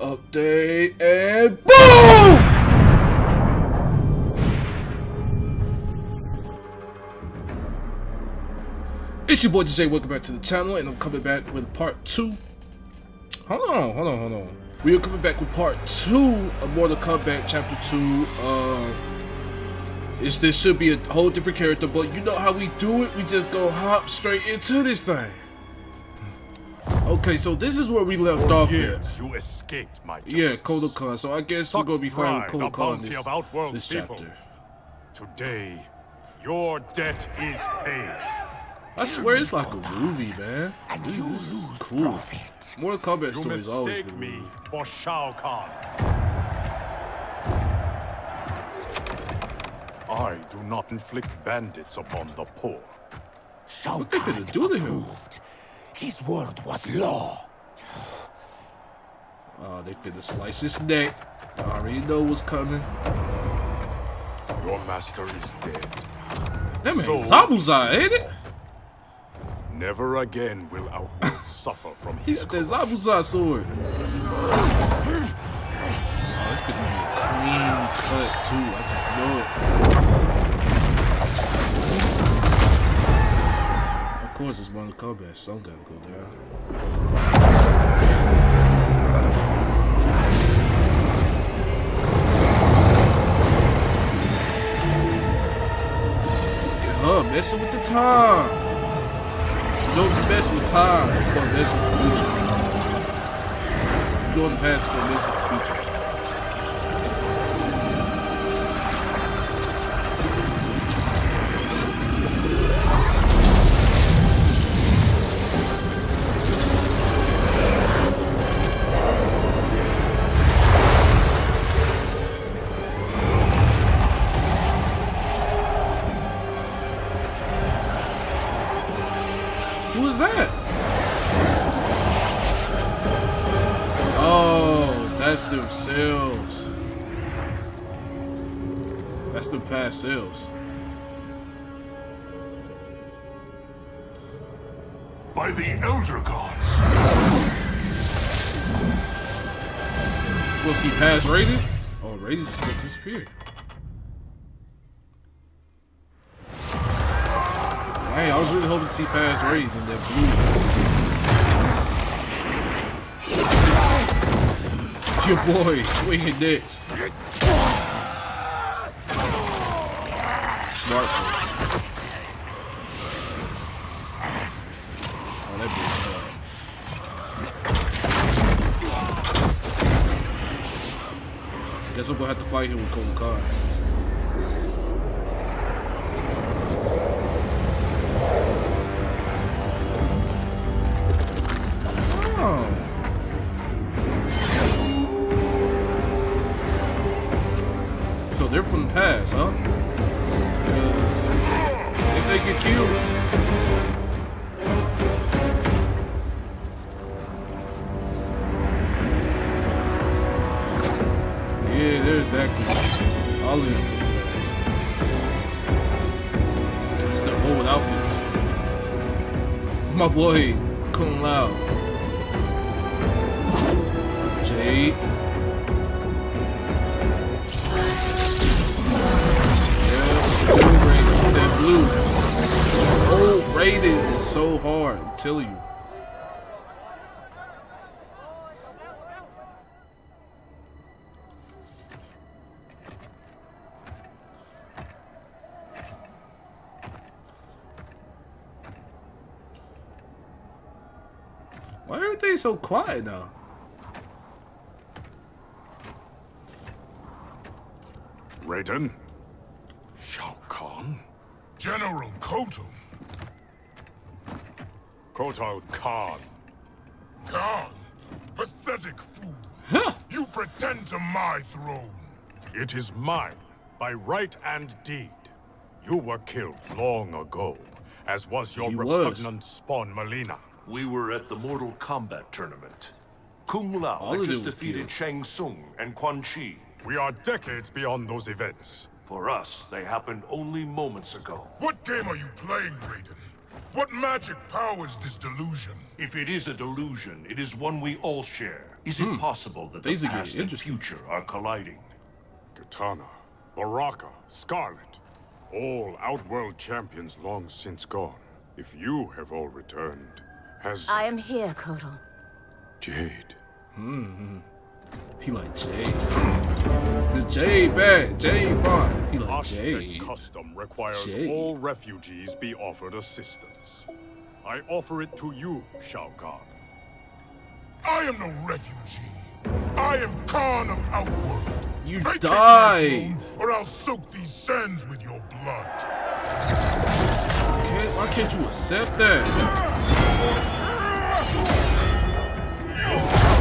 Update and boom! It's your boy Jade, welcome back to the channel, and I'm coming back with part 2. Hold on. We are coming back with part 2 of Mortal Kombat Chapter 2. This should be a whole different character, but you know how we do it. We just go hop straight into this thing. Okay, so this is where we left off here. You escaped my justice. Yeah, Kotal Kahn. So I guess we're going to be fighting with Kotal Kahn this chapter. Today, your debt is paid. I swear it's like a movie, man. This is cool. Mortal Kombat stories always been me for Shao Kahn. I do not inflict bandits upon the poor. Shao Kahn approved. His word was law. Oh, they finna slice his neck. I already know what's coming. Your master is dead. That man Zabuza, ain't it? Never again will outward suffer from his corruption. He's the Zabuza sword. Oh, it's gonna be a clean cut too. I just know it. Of course, it's Mortal Kombat. Some gotta go down. Get her messing with the time. Don't mess with time, it's gonna mess with the future. You go in the past, it's gonna mess with the future. Themselves. That's the past selves. By the elder gods. We'll see past Raiden. Oh, Raiden's just gonna disappear. Hey, I was really hoping to see past Raiden in that blue. Your boy swinging dicks. Smart boy. Oh, that bitch smart. Guess we're gonna have to fight him with Kotal Kahn. They're from the past, huh? Because if they get killed, yeah, they're exactly all in the past. That's their old outfits. My boy, Kung Lao, Jade. Oh, Raiden is so hard, I tell you. Why are they so quiet now? Raiden? Shao Kahn? General Kotal Kahn. Kahn? Pathetic fool. Huh. You pretend to my throne. It is mine, by right and deed. You were killed long ago, as was your repugnant spawn, Mileena. We were at the Mortal Kombat tournament. Kung Lao had just defeated Shang Tsung and Quan Chi. We are decades beyond those events. For us, they happened only moments ago. What game are you playing, Raiden? What magic powers this delusion? If it is a delusion, it is one we all share. Is it possible that the past and future are colliding? Kitana, Baraka, Scarlet, all Outworld champions long since gone. If you have all returned, has... I am here, Kotal. Jade. He like Jade. The Jade bad, Jade fine. He like Jade. Custom requires all refugees be offered assistance. I offer it to you, Shao Kahn. I am no refugee. I am Khan of Outworld. You die, or I'll soak these sands with your blood. Okay, why can't you accept that?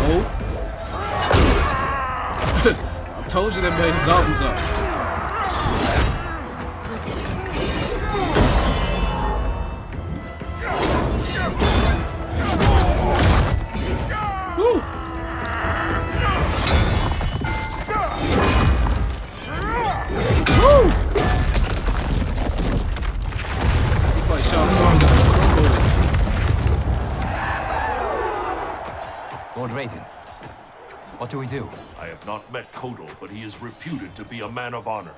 Oh, I told you that made zombies up. Woo. It's like Shao Kahn got Lord Raiden, what do we do? I have not met Kotal, but he is reputed to be a man of honor.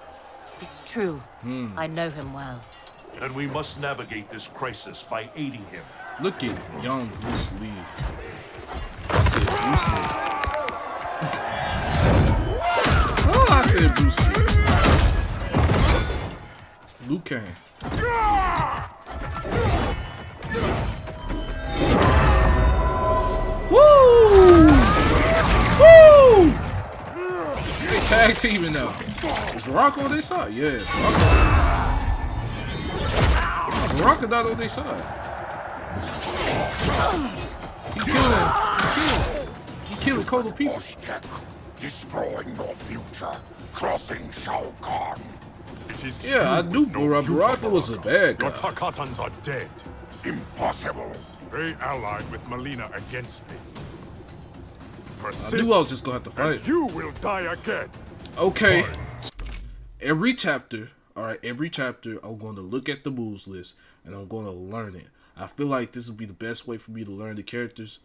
It's true. I know him well. And we must navigate this crisis by aiding him. Look at young Bruce Lee. I said Bruce Lee. Liu Kang. Woo! Woo! They tag teaming now. Is Baraka on their side? Yeah. Baraka not on their side. He killing Kotal people. Destroying your future, crossing Shao Kahn. Yeah, I knew Baraka was a bad guy. Your Takatans are dead. Impossible. They allied with Mileena against me. Persist, I knew I was just gonna have to fight. You will die again. Okay. Fight. Every chapter, alright, every chapter, I'm gonna look at the moves list and I'm gonna learn it. I feel like this would be the best way for me to learn the characters.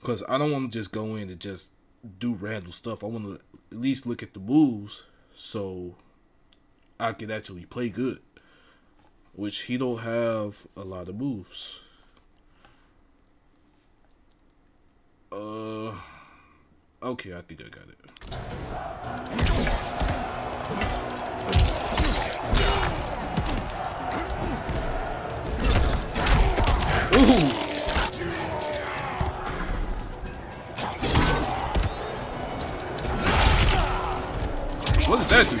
Because I don't want to just go in and just do random stuff. I want to at least look at the moves so I can actually play good, which he don't have a lot of moves. Okay, I think I got it. Ooh. What does that do?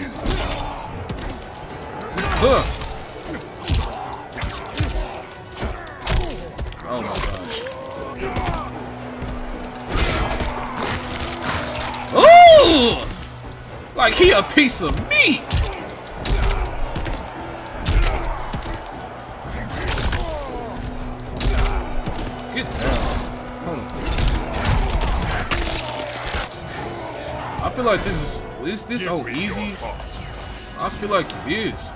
Oh my gosh. Oh! Like he a piece of meat! Get down. I feel like this is... Is this all easy? I feel like it is.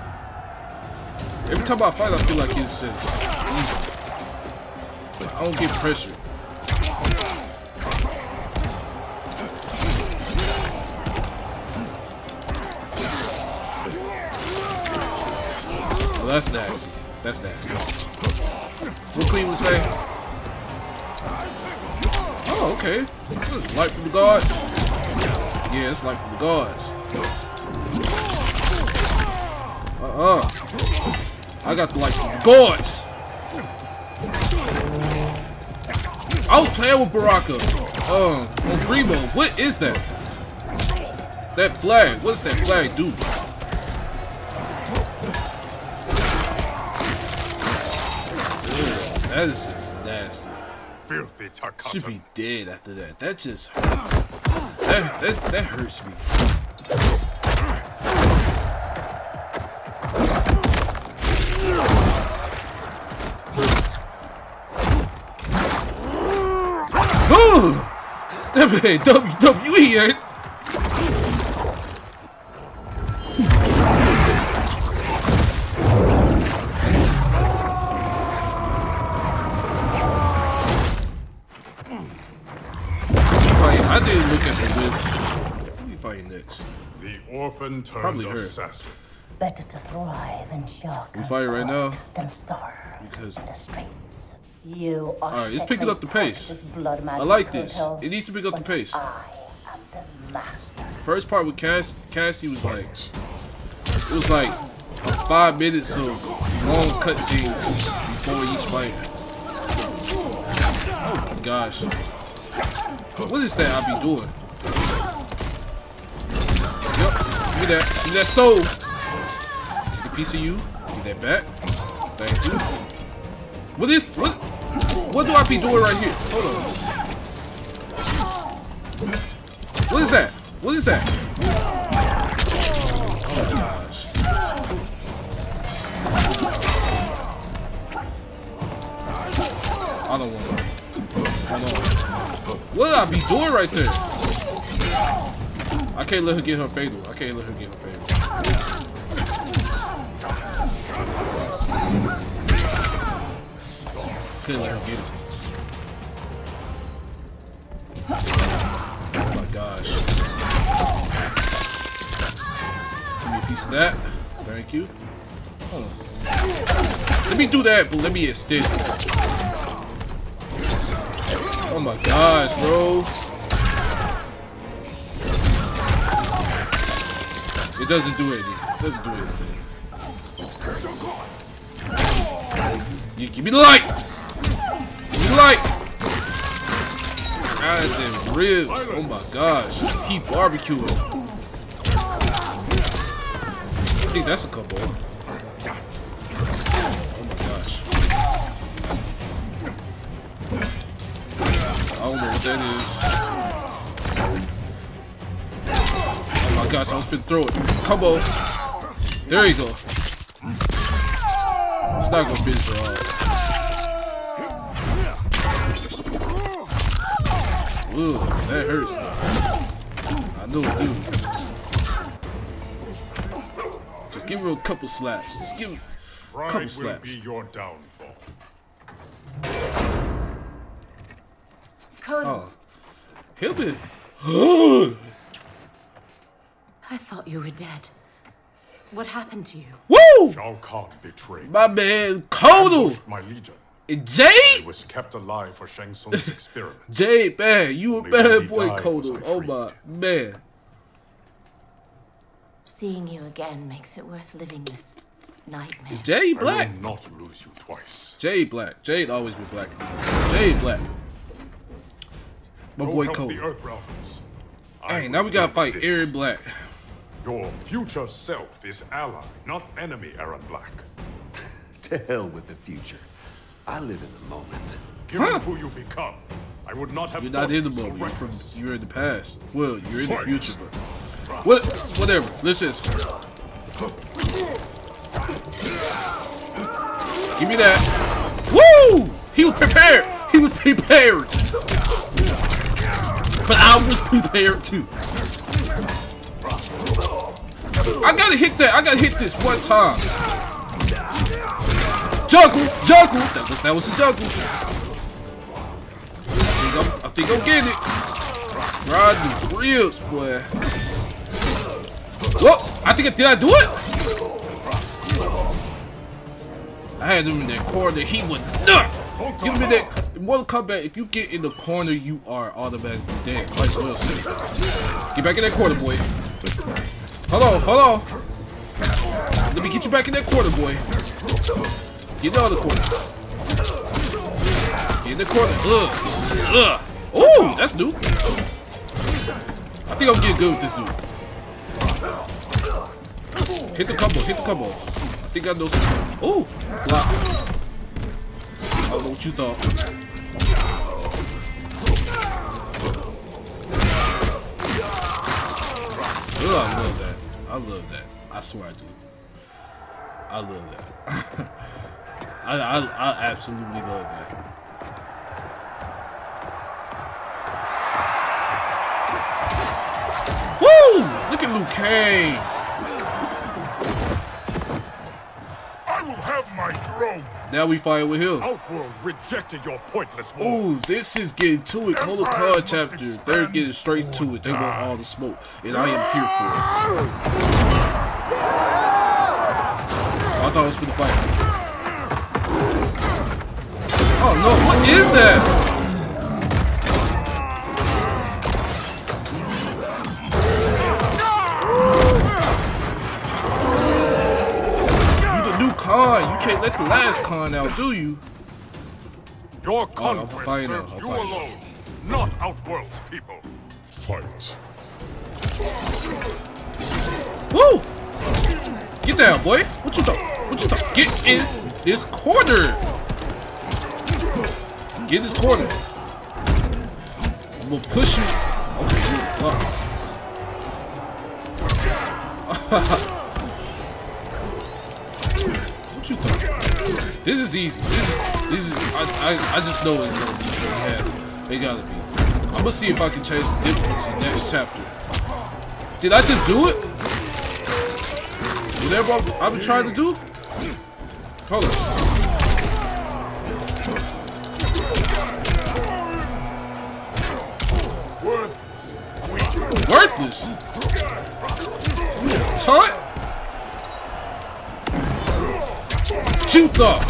Every time I fight, I feel like it's just easy. But I don't get pressure. Oh, that's nasty. That's nasty. What Cleveland say? Oh, okay. This is light from the guards. Yeah, it's like the gods. I got the lights from the gods. I was playing with Baraka. On Primo, what is that? That flag. What's that flag do? Ew, that is just nasty. Filthy Takata. Should be dead after that. That just hurts. That hurts me. Oh, that man WWE ain't. I this. Who are you fighting next? The orphan turned probably her. Assassin. Better to thrive in shock. We fight right now. Than starve because in the streets. You are. All right, it's picking up the pace. I like this. It needs to pick up the pace. I am the master. First part with Cassie was like, it was like 5 minutes of long cutscenes before each fight. Oh my gosh. What is that I be doing? Yep, give me that. Give me that soul. Take a piece of you. Give that back. Thank you. What is, what do I be doing right here? Hold on. What is that? What is that? Oh my gosh. I don't want to. What did I be doing right there? I can't let her get her fatal. I can't let her get her fatal. Couldn't let her get it. Oh my gosh. Give me a piece of that. Thank you. Hold on. Let me do that, but let me extend it. Oh my gosh, bro. It doesn't do anything. It doesn't do anything. You give me the light! Give me the light! Guys and ribs. Oh my gosh. Keep barbecuing. I think that's a couple. Oh my gosh. I don't know what that is. Oh my gosh, I was been through it. Come on. There you go. It's not gonna be for all. Ooh, that hurts. I know it do. Just give her a couple slaps. Just give her a couple slaps. Oh, he'll be. I thought you were dead. What happened to you? Woo! Shao Kahn betrayed my man Kotal. My legion. And Jade was kept alive for Shang Tsung's experiment. Jade, man, you a bad boy, Kotal. Oh my man. Seeing you again makes it worth living this nightmare. Is Jade black? I will not lose you twice. Jade black. Jade always be black. Jade black. My boy Kotal. Hey, now we gotta fight Aaron Black. Your future self is ally, not enemy, Aaron Black. To hell with the future. I live in the moment. Given who you become, I would not have. You're not in the moment. You're, you're in the past. Well, you're in the future, but whatever. Let's just give me that. Woo! He was prepared. He was prepared. But I was prepared too. I gotta hit that. I gotta hit this one time. Juggle, juggle. That was a juggle. I think I'm getting it. Riding the ribs, boy. Whoa! Did I do it? I had him in that corner. He would not. Give me that. In Mortal Kombat, if you get in the corner, you are automatically dead. Vice versa. Get back in that corner, boy. Hold on. Let me get you back in that corner, boy. Get in the other corner. Get in the corner. Ugh. Ugh. Ooh, that's new. I think I'm getting good with this dude. Hit the combo. Hit the combo. I think I know something. Ooh. Block. I don't know what you thought. Oh, I love that. I love that. I swear I do. I love that. I absolutely love that. Woo! Look at Liu Kang. I will have my throne. Now we fight with him. Outworld rejected your pointless war. Oh, this is getting to it. Kotal Kahn chapter. They're getting straight to it. They want all the smoke, and I am here for it. I thought it was for the fight. Oh no! What is that? You can't let the last Kahn out, do you? Your conquest serves you alone, not Outworld's people. Fight. Woo! Get down, boy. What you doing? What you doing? Get in this corner. Get in this corner. I'm gonna push you. Okay. This is easy. I just know it's something yeah, they gotta be. I'm gonna see if I can change the difficulty next chapter. Did I just do it? Whatever I've been trying to do? Hold on. Worthless? You a taunt? Shoot up!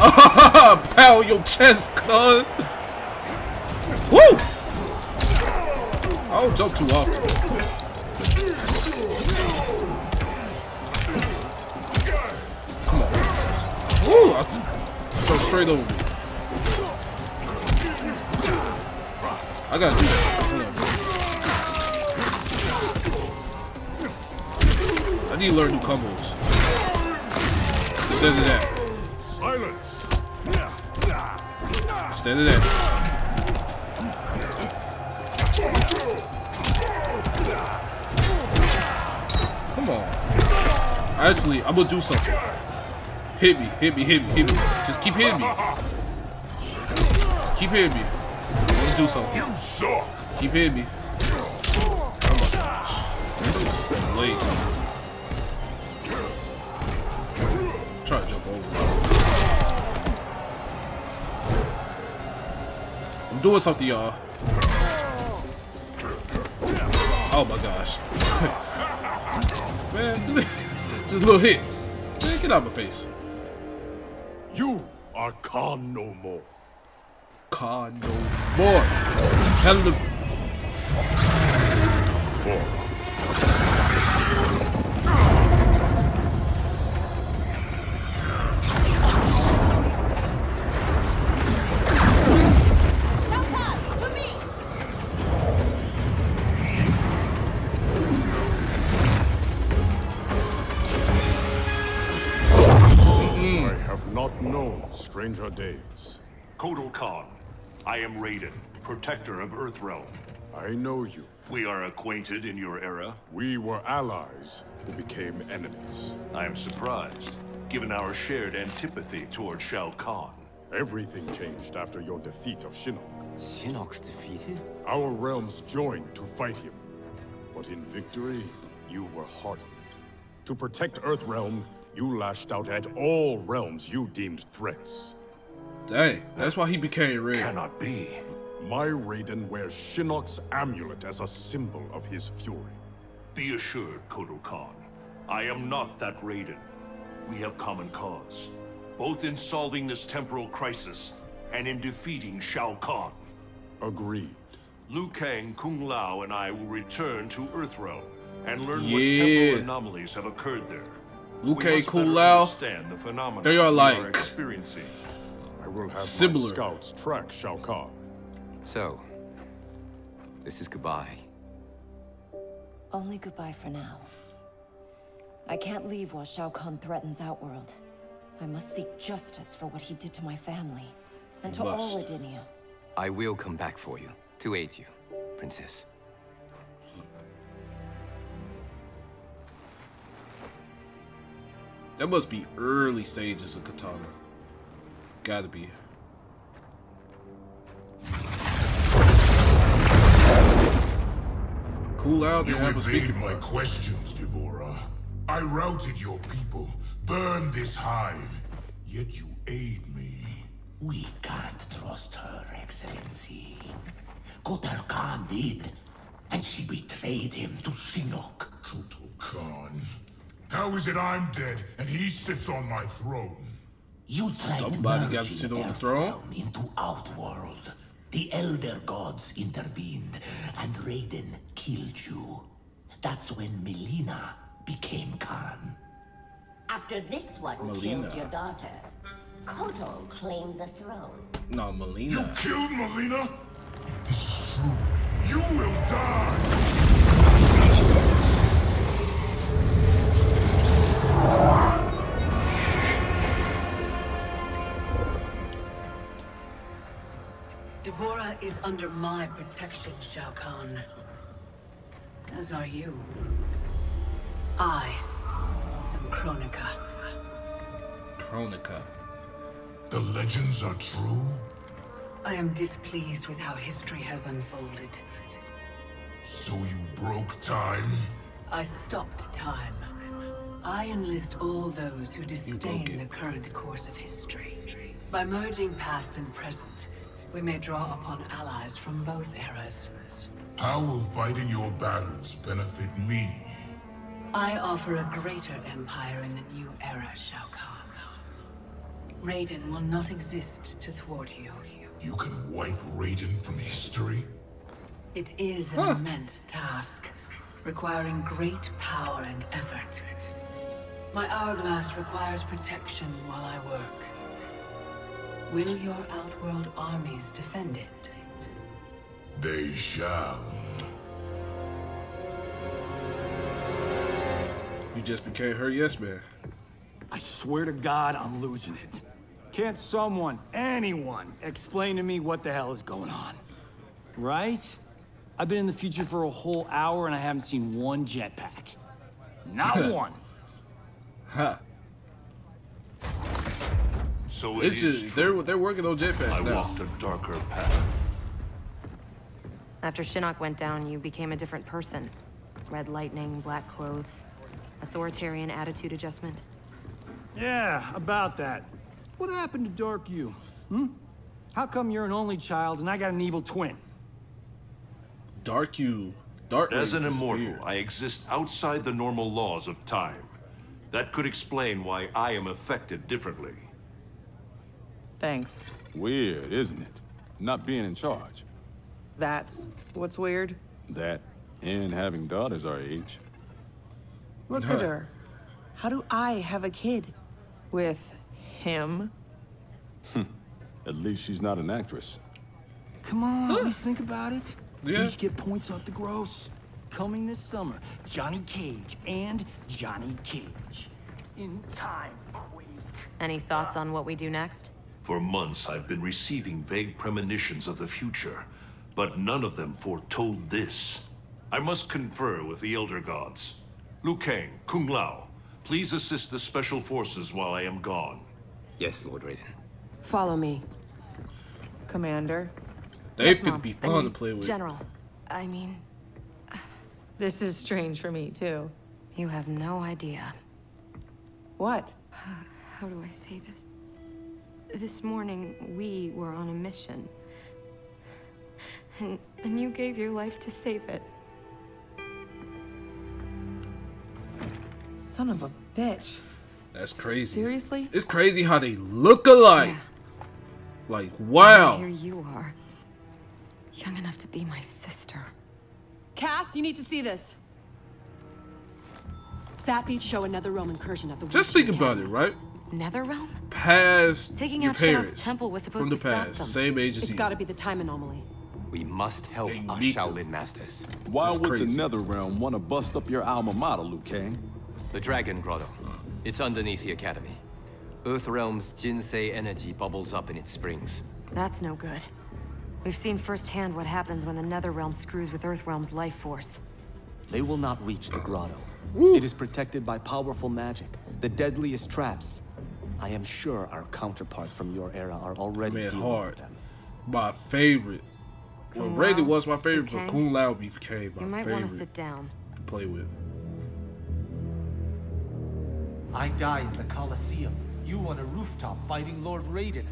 Pow your chest, Kahn! Woo! I don't jump too often. Come on. Woo! I jump straight over me. I gotta do that. Hold on. I need to learn new combos. Instead of that. Silence. Instead of that. Come on. Actually, I'm gonna do something. Hit me, hit me, hit me, hit me. Just keep hitting me. Just keep hitting me. I'm gonna do something. Keep hitting me. Come on. This is late. Try to jump over. I'm doing something, y'all. Oh my gosh. Man, just a little hit. Man, get out of my face. You are Kahn no more. Kahn no more. It's hell of a... Stranger days. Kotal Kahn, I am Raiden, protector of Earthrealm. I know you. We are acquainted in your era. We were allies who became enemies. I am surprised, given our shared antipathy toward Shao Kahn. Everything changed after your defeat of Shinnok. Shinnok's defeated? Our realms joined to fight him. But in victory, you were hardened. To protect Earthrealm, you lashed out at all realms you deemed threats. Dang, that's why he became Raiden. Cannot be. My Raiden wears Shinnok's amulet as a symbol of his fury. Be assured, Kotal Kahn, I am not that Raiden. We have common cause, both in solving this temporal crisis and in defeating Shao Kahn. Agreed. Liu Kang, Kung Lao, and I will return to Earthrealm and learn what temporal anomalies have occurred there. Liu Kang, Kung Lao, they are like similar. Scouts track Shao Kahn. So, this is goodbye. Only goodbye for now. I can't leave while Shao Kahn threatens Outworld. I must seek justice for what he did to my family and to all Adenia. I will come back for you to aid you, Princess. That must be early stages of Kitana. Gotta be. Cool out. You evaded my questions, D'Vorah. I routed your people, burned this hive, yet you aid me. We can't trust her, Excellency. Kotal Kahn did, and she betrayed him to Shinnok. Kotal Kahn. How is it I'm dead, and he sits on my throne? You somebody got to sit on the throne? Into Outworld. The Elder Gods intervened, and Raiden killed you. That's when Mileena became Kahn. After this one killed your daughter, Kotal claimed the throne. No, Mileena. You killed Mileena? If this is true, you will die! D'Vorah is under my protection, Shao Kahn. As are you. I am Kronika. Kronika. The legends are true? I am displeased with how history has unfolded. So you broke time? I stopped time. I enlist all those who disdain the current course of history. By merging past and present, we may draw upon allies from both eras. How will fighting your battles benefit me? I offer a greater empire in the new era, Shao Kahn. Raiden will not exist to thwart you. You can wipe Raiden from history? It is an immense task, requiring great power and effort. My hourglass requires protection while I work. Will your Outworld armies defend it? They shall. You just became her yes man. I swear to God, I'm losing it. Can't someone, anyone, explain to me what the hell is going on? Right? I've been in the future for a whole hour and I haven't seen one jetpack. Not one. Huh. So it's just they're working on jetpacks now. I walked a darker path. After Shinnok went down, you became a different person. Red lightning, black clothes, authoritarian attitude adjustment. Yeah, about that. What happened to Dark You? Hmm? How come you're an only child and I got an evil twin? Dark You. Dark as an immortal, I exist outside the normal laws of time. That could explain why I am affected differently. Thanks. Weird, isn't it? Not being in charge. That's what's weird? That and having daughters our age. Look at her. How do I have a kid with him? At least she's not an actress. Come on, let's think about it. Yeah. Each get points off the gross. Coming this summer, Johnny Cage and Johnny Cage. In time, Quake. Any thoughts on what we do next? For months, I've been receiving vague premonitions of the future, but none of them foretold this. I must confer with the Elder Gods. Liu Kang, Kung Lao, please assist the Special Forces while I am gone. Yes, Lord Raiden. Follow me, Commander. They could be fun to play with. General, I mean... This is strange for me, too. You have no idea. What? How do I say this? This morning, we were on a mission. And you gave your life to save it. Son of a bitch. That's crazy. Seriously? It's crazy how they look alike. Yeah. Like, wow. Here you are. Young enough to be my sister. Cass, you need to see this. Sathied show another Roman incursion at the... Just think about it, right? Nether Realm? Past taking your out parents temple was supposed from the to past. Stop them. Same agency. It's gotta be the time anomaly. We must help our Shaolin masters. Why That's would crazy. The Nether Realm want to bust up your alma mater, Liu Kang? The Dragon Grotto. It's underneath the Academy. Earthrealm's Jinsei energy bubbles up in its springs. That's no good. We've seen firsthand what happens when the Netherrealm screws with Earthrealm's life force. They will not reach the grotto. Woo. It is protected by powerful magic, the deadliest traps. I am sure our counterparts from your era are already dealing with them. My favorite. Well, Raiden was my favorite, but Kung Lao became my favorite. You might want to sit down. To play with. I die in the Colosseum. You on a rooftop fighting Lord Raiden.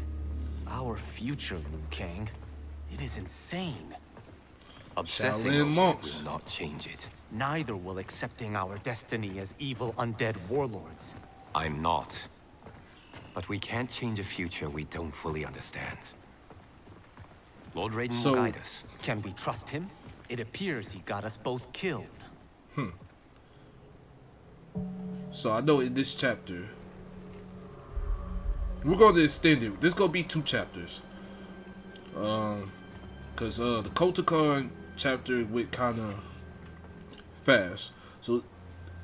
Our future, Liu Kang. It is insane. Obsessing over it will not change it. Neither will accepting our destiny as evil undead warlords. I'm not. But we can't change a future we don't fully understand. Lord Raiden will guide us. Can we trust him? It appears he got us both killed. So I know in this chapter, we're going to extend it. This is going to be 2 chapters. Because the Kotal Kahn chapter went kind of fast. So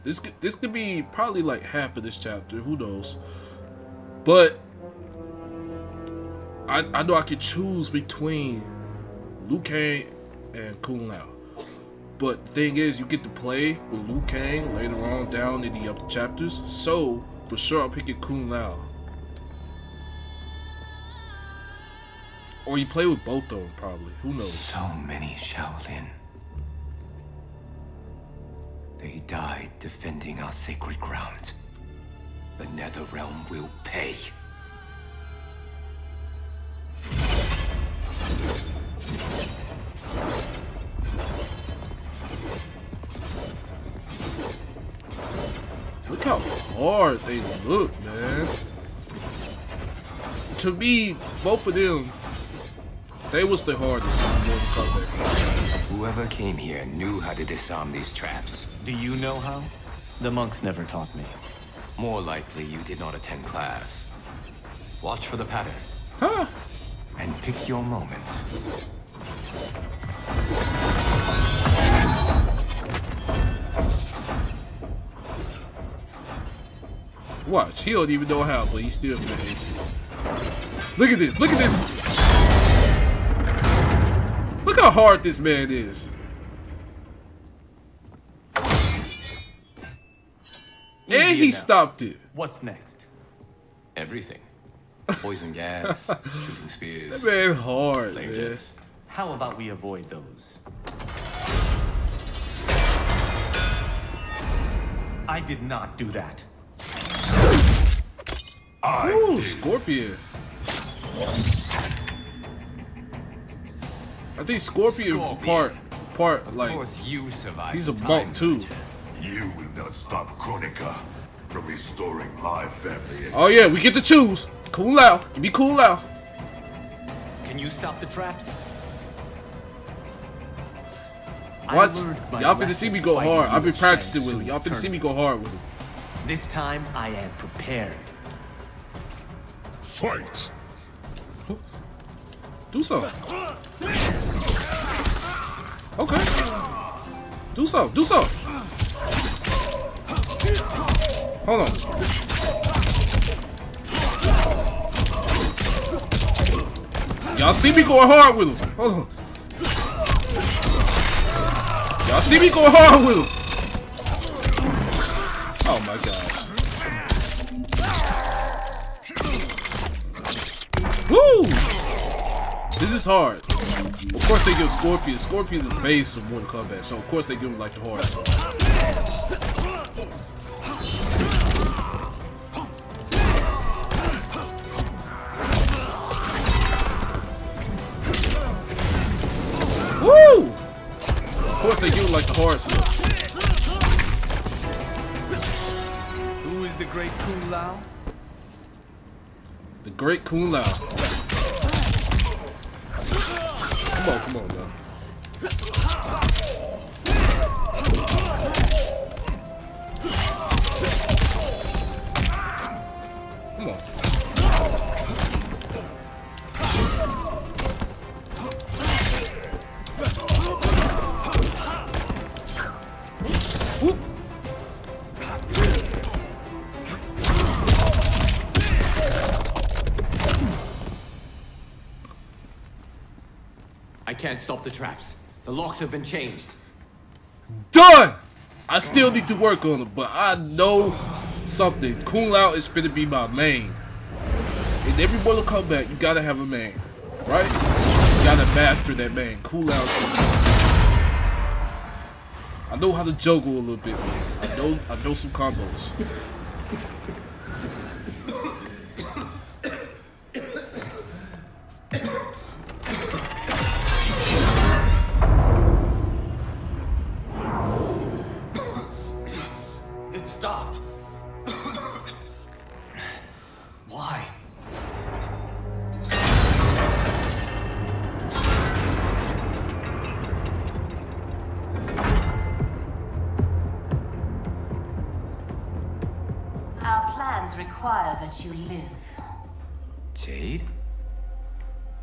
this could be probably like half of this chapter. Who knows? But I know I could choose between Liu Kang and Kung Lao. But the thing is, you get to play with Liu Kang later on down in the other chapters. So, for sure, I'm picking Kung Lao. Or you play with both of them, probably. Who knows? So many Shaolin. They died defending our sacred ground. The Nether Realm will pay. Look how hard they look, man. To me, both of them, they was the hardest in Mortal Kombat. Whoever came here knew how to disarm these traps. Do you know how? The monks never taught me. More likely, you did not attend class. Watch for the pattern. Huh? And pick your moment. Watch, he don't even know how, but he's still amazed. Look at this, look at this! Look how hard this man is. And he stopped it. What's next? Everything. Poison gas, shooting spears. That man hard, man. How about we avoid those? I did not do that. Ooh, Scorpion. I think Scorpion part like you he's a monk too. You will not stop Kronika from restoring my family. Oh yeah, we get to choose. Kung Lao, give me Kung Lao. Can you stop the traps? What? Y'all finna see me go hard. I've been practicing with it. Y'all finna see me go hard with it. This time I am prepared. Fight. Do so. Okay. Do so. Do so. Hold on. Y'all see me going hard with him. Hold on. Y'all see me going hard with him. Oh my gosh. Woo! This is hard. Of course they give Scorpion. Scorpion is the base of Mortal Kombat, so of course they give him like the hardest. Woo! Of course they give him like the hardest. Who is the great Kung Lao? The great Kung Lao. Come on, come on, man. Come on. Whoop. I can't stop the traps. The locks have been changed. Done! I still need to work on them, but I know something. Kung Lao is gonna be my main. In every Mortal Kombat, you gotta have a main. Right? You gotta master that main. Kung Lao is gonna be my main. I know how to juggle a little bit. I know some combos. That you live. Jade?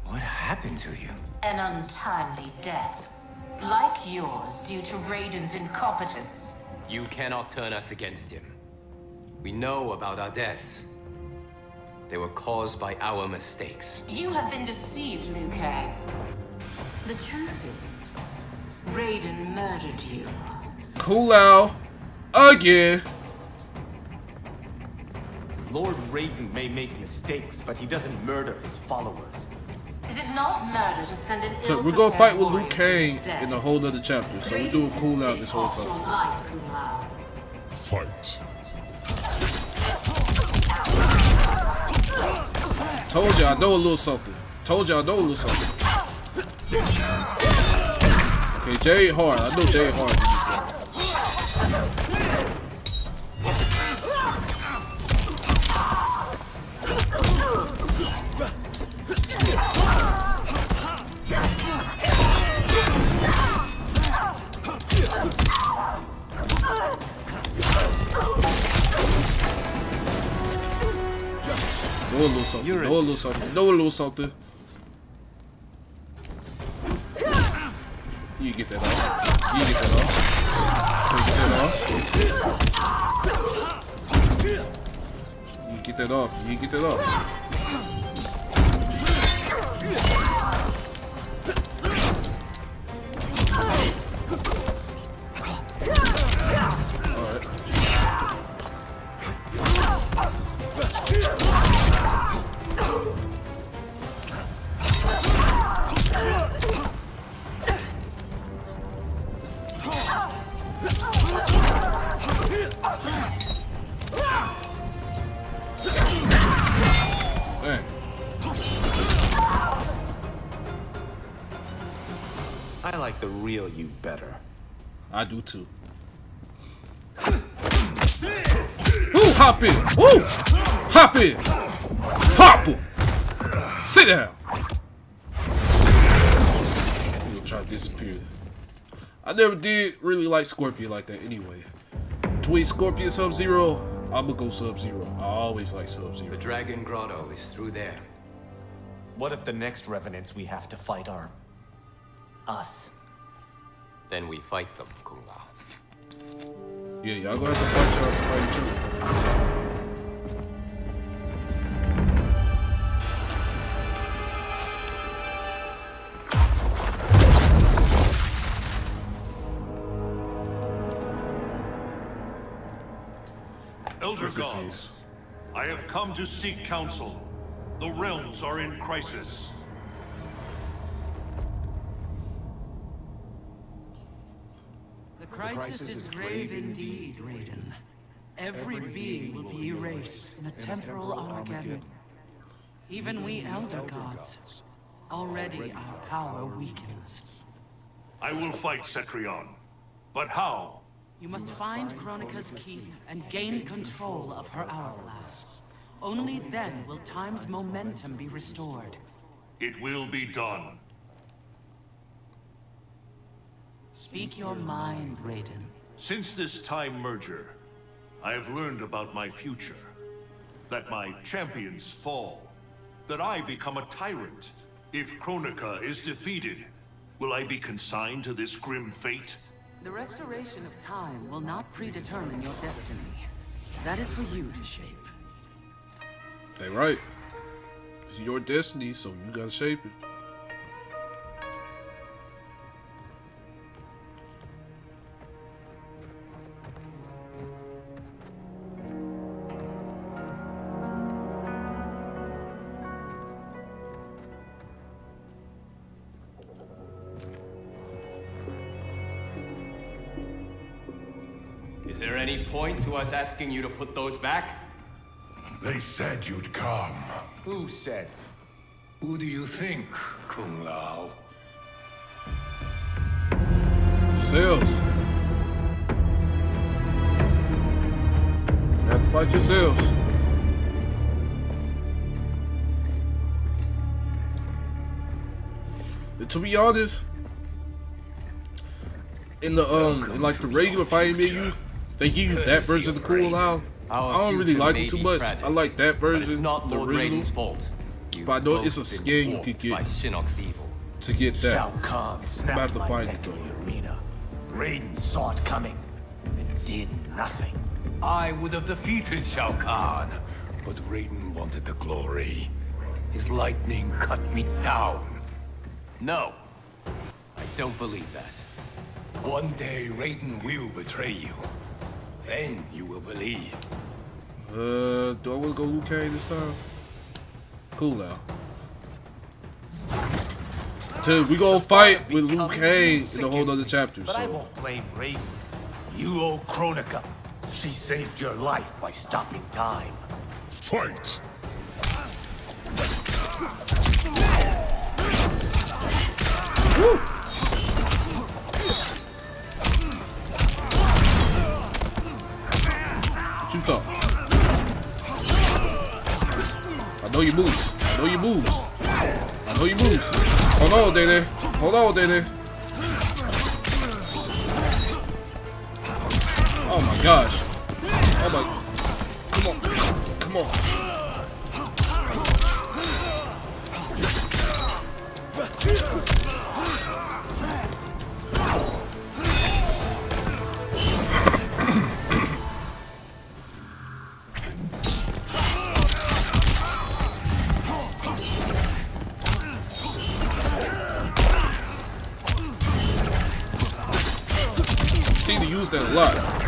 What happened to you? An untimely death, like yours, due to Raiden's incompetence. You cannot turn us against him. We know about our deaths. They were caused by our mistakes. You have been deceived, Liu Kang. The truth is, Raiden murdered you. Kung Lao, again. Lord Raiden may make mistakes, but he doesn't murder his followers. Is it not murder to send an ill-prepared warrior to his death? So we're gonna fight with Liu Kang in a whole nother chapter, so we're doing Kung Lao this whole time. Fight. Told you I know a little something. Told you I know a little something. Okay, Jade hard. I know Jade hard. No, a little something. No, a little something. No, a little something. You get that off. You get that off. You get that off. You get that off. You get that off. All right. I like the real you better. I do too. Woo, hop in! Woo! Hop in! Hop him! Sit down! I'm gonna try to disappear. I never did really like Scorpion like that anyway. Between Scorpion and Sub-Zero, I'm gonna go Sub-Zero. I always like Sub-Zero. The Dragon Grotto is through there. What if the next revenants we have to fight are us? Then we fight them, Kung Lao. Yeah, y'all gonna have to fight y'all. Elder gods, I have come to seek counsel. The realms are in crisis. The crisis is grave indeed, Raiden. Every being will be erased in a temporal Armageddon. Even we Elder Gods, already our power weakens. I will fight Cetrion, but how? You must find Kronika's key and gain control of her hourglass. Only then will time's momentum be restored. It will be done. Speak your mind, Raiden. Since this time merger, I have learned about my future. That my champions fall. That I become a tyrant. If Kronika is defeated, will I be consigned to this grim fate? The restoration of time will not predetermine your destiny. That is for you to shape. They right. It's your destiny, so you gotta shape it. Is there any point to us asking you to put those back? They said you'd come. Who said? Who do you think, Kung Lao? Yourselves. You have to fight yourselves. To be honest, in the in like the regular fighting menu, they give you that version of the Kung Lao. I don't really like it too much. I like that version, not the original. But I know it's a skin you could get to get that. I'm about to fight it though. Raiden saw it coming and did nothing. I would have defeated Shao Kahn, but Raiden wanted the glory. His lightning cut me down. No, I don't believe that. One day Raiden will betray you. Then you will believe. Do I want to go Liu Kang this time? Cool now. Dude, we gonna fight with Liu Kang in a whole other chapter, so. But I won't blame Raiden. You owe Kronika. She saved your life by stopping time. Fight! Woo. What you thought? I know you moves. I know you moves. I know you moves. Hold on, Dede. Hold on, Dede. Oh my gosh. Oh my. Come on. Come on. Seem to use that a lot.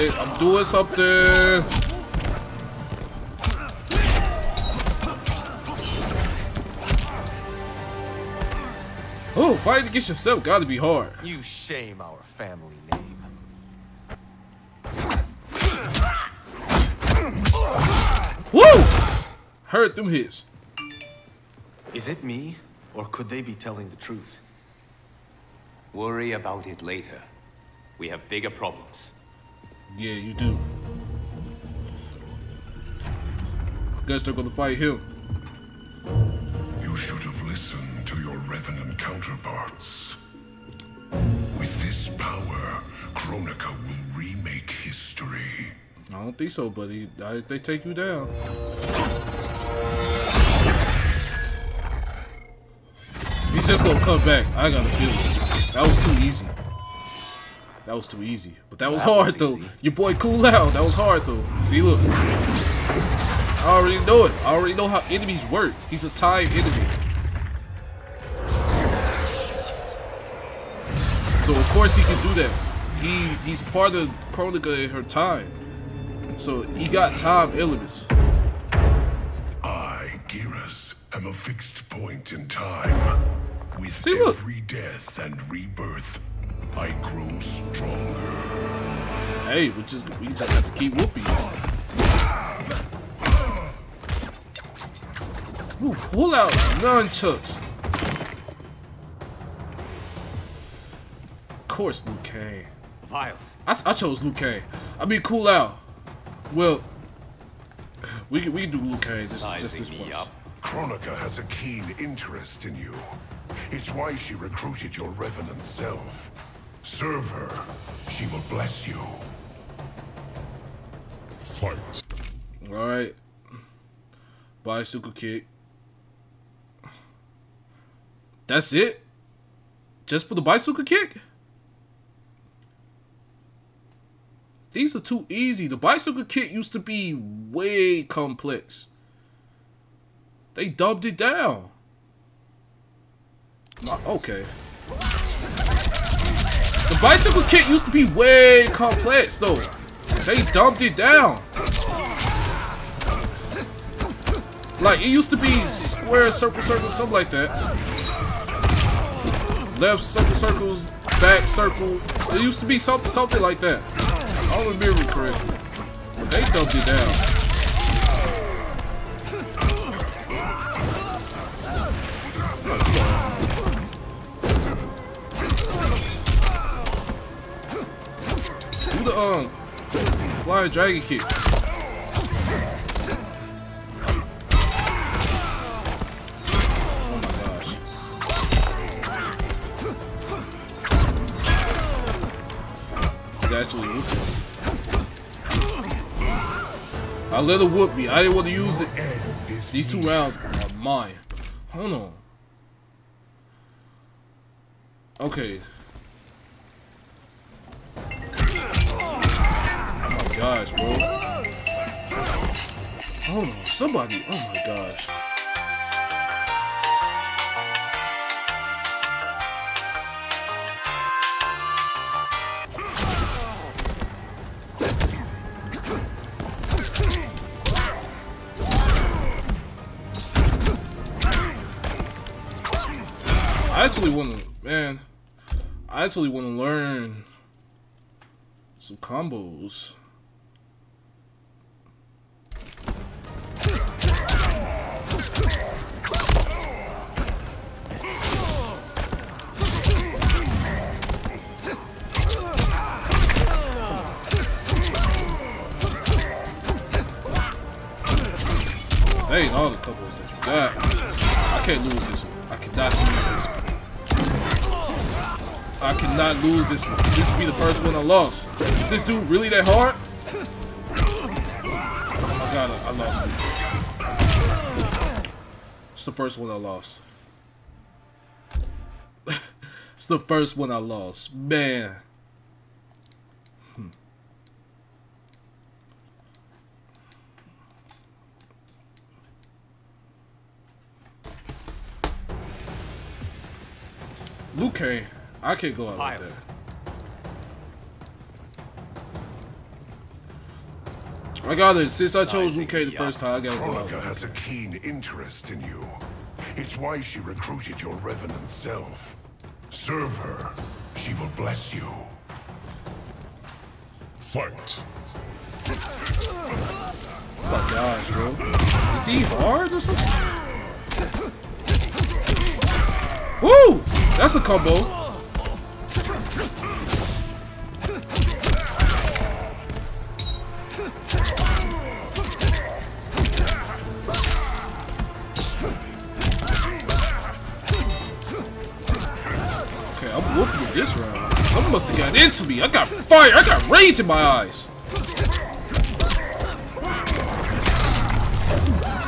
I'm doing something. Oh, fighting against yourself gotta be hard. You shame our family name. Woo! Heard them hits. Is it me, or could they be telling the truth? Worry about it later. We have bigger problems. Yeah, you do. Guess they're gonna fight him. You should have listened to your Revenant counterparts. With this power, Kronika will remake history. I don't think so, buddy. They take you down. He's just gonna come back. I gotta do it. That was too easy. That was too easy, but that was hard though. Your boy Kung Lao, that was hard though. See, look, I already know it. I already know how enemies work. He's a timed enemy, so of course he can do that. He's part of Kronika in her time, so he got time elements. I, Geras, am a fixed point in time. With every death and rebirth, I grow stronger. Hey, we just have to keep whooping. Ooh, pull out nunchucks. Of course, Liu Kang. I chose Liu Kang. I mean, Kung Lao. Well, we can do Liu Kang just this once. Kronika has a keen interest in you. It's why she recruited your Revenant self. Serve her. She will bless you. Fight. Alright. Bicycle kick. That's it? Just for the bicycle kick? These are too easy. The bicycle kick used to be way complex. They dubbed it down. Okay. The The bicycle kick used to be way complex though. They dumped it down. Like, it used to be square, circle, circle, something like that. Left, circle, circles, back, circle. It used to be something like that. I don't remember correctly. But they dumped it down. Do the flying dragon kick. Actually, I let it whoop me. I didn't want to use it. These 2 rounds are mine. Hold on. Okay. Oh my gosh, bro. Hold on, somebody. Oh my gosh. I actually want to learn some combos. Hey, all the combos that you got. I can't lose this one. I cannot lose this one. I cannot lose this one. This will be the first one I lost. Is this dude really that hard? Oh god, I lost it. It's the first one I lost. It's the first one I lost. Man. Liu Kang. I can't go out like that. I got it. Since I chose Liu Kang the first time, I gotta go out. Kronika has a keen interest in you. It's why she recruited your revenant self. Serve her. She will bless you. Fight. Oh my gosh, bro. Is he hard or something? Woo! That's a combo. This round, someone must have got into me. I got fire. I got rage in my eyes.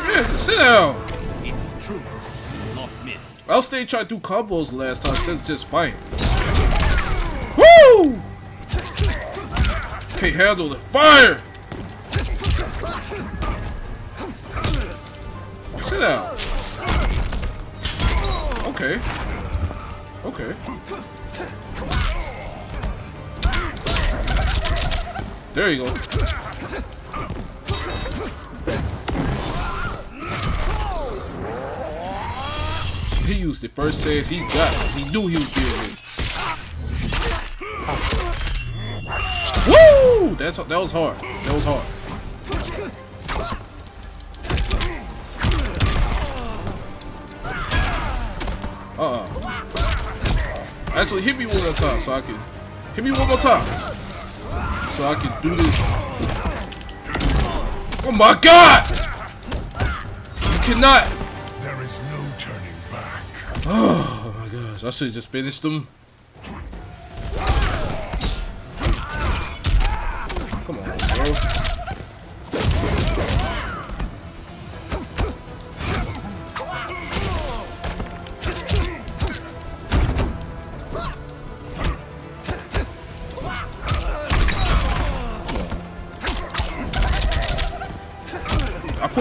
Yeah, sit down. It's true. Not me. I'll stay trying to do combos last time instead of just fighting. Woo! Can't handle the fire. Sit down. Okay. Okay. There you go. He used the first chance he got because he knew he was getting it. Woo! That was hard. That was hard. Actually, hit me one more time so I can. Hit me one more time. So I can do this. Oh my god! You cannot! There is no turning back. Oh my gosh, I should have just finished them. Come on,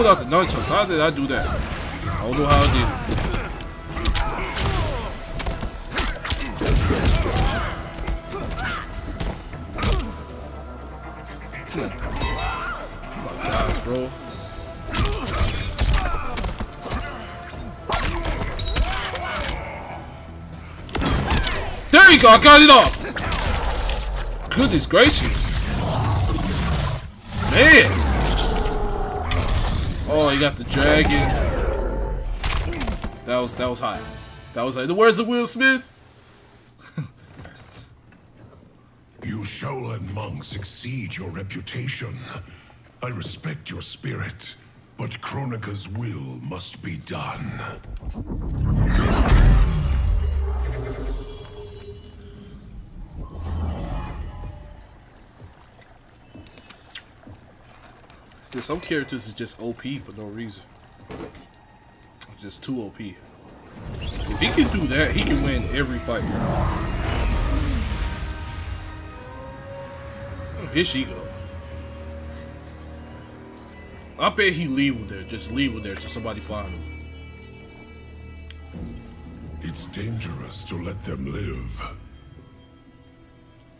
out the nunchucks. How did I do that? I don't know how I did it. bro. There you go, I got it off! Goodness gracious. Man! Oh, you got the dragon. That was high. That was high. Where's the Will Smith? You Shaolin monks exceed your reputation. I respect your spirit, but Kronika's will must be done. Some characters is just OP for no reason. Just too OP. If he can do that, he can win every fight. Here she go. I bet he leave with there. Just leave with there till somebody find him. It's dangerous to let them live.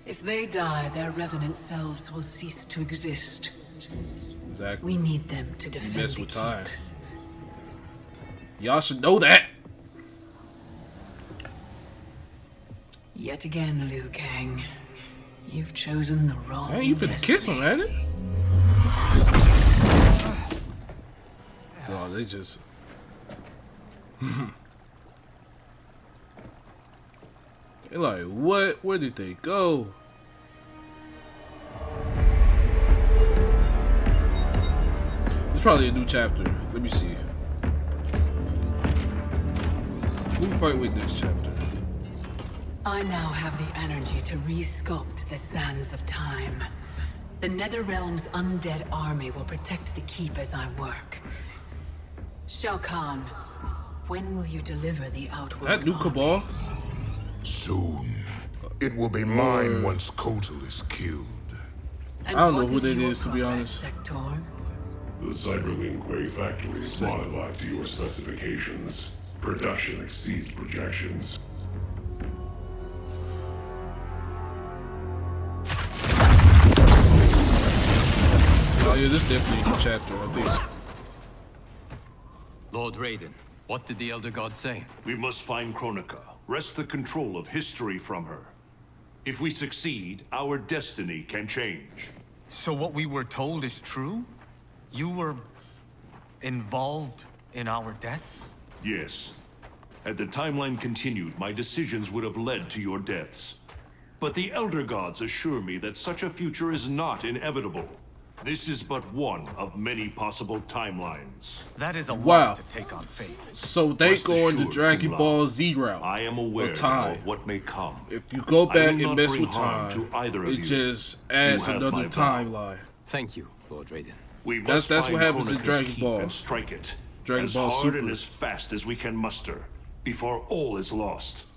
If they die, their revenant selves will cease to exist. Exactly. We need them to defend. You mess with time. Y'all should know that. Yet again, Liu Kang, you've chosen the wrong. Man, you finna kiss him, ain't it? Oh, they just. They're like, what? Where did they go? It's probably a new chapter. Let me see. We'll fight with this chapter. I now have the energy to re-sculpt the sands of time. The Nether Realm's undead army will protect the keep as I work. Shao Kahn, when will you deliver the outward? That new cabal? Soon. It will be mine once Kotal is killed. And I don't know who that is, to be honest. Sektor? The Cyberlin Quay factory is modified to your specifications. Production exceeds projections. Oh yeah, this is definitely a new chapter, I think. Lord Raiden, what did the Elder God say? We must find Kronika. Wrest the control of history from her. If we succeed, our destiny can change. So what we were told is true? You were involved in our deaths? Yes. Had the timeline continued, my decisions would have led to your deaths. But the Elder Gods assure me that such a future is not inevitable. This is but one of many possible timelines. That is a lot to take on faith. So they go on the Dragon Ball Z route. I am aware of what may come. If you go back and mess with time, it just adds another timeline. Thank you, Lord Raiden. That's what happens in Dragon Ball. And strike it Dragon Ball Super and as fast as we can muster before all is lost.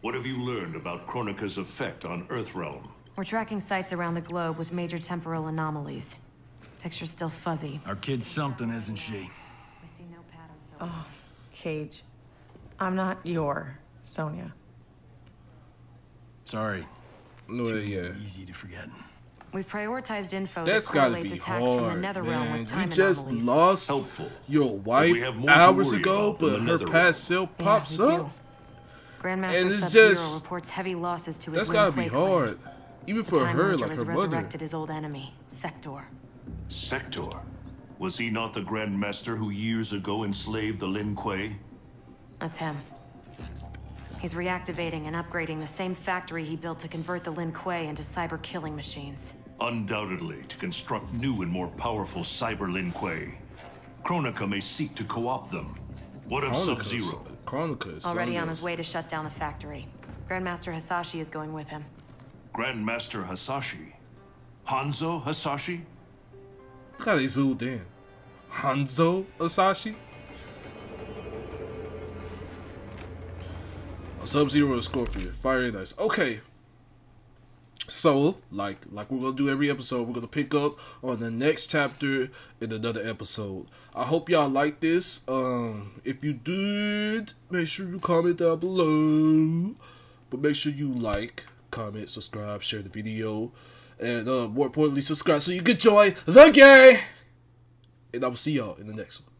What have you learned about Kronika's effect on Earthrealm? We're tracking sites around the globe with major temporal anomalies. Picture's still fuzzy. Our kid's something, isn't she? We see no patterns. Oh, Cage, I'm not your Sonya. Sorry. Easy to forget. We've prioritized info that's that correlates attacks from the Nether Realm with time anomalies. We just lost your wife hours ago, but her past self pops up. Grandmaster Sub-Zero reports heavy losses to his Lin Kuei clan. That's gotta be hard. Even for her, like her mother. Resurrected his old enemy, Sektor. Sektor? Was he not the Grandmaster who years ago enslaved the Lin Kuei? That's him. He's reactivating and upgrading the same factory he built to convert the Lin Kuei into cyber-killing machines. Undoubtedly, to construct new and more powerful cyber Lin Kuei. Kronika may seek to co-opt them. What of Sub-Zero? Kronika's already on his way to shut down the factory. Grandmaster Hasashi is going with him. Grandmaster Hasashi? Hanzo Hasashi? Look how they zoomed in. Hanzo Hasashi? Sub-Zero and Scorpion, fire dice. Okay, so like we're gonna do every episode, we're gonna pick up on the next chapter in another episode. I hope y'all like this. If you did, make sure you comment down below, but make sure you like, comment, subscribe, share the video, and more importantly, subscribe so you can join the gang. And I will see y'all in the next one.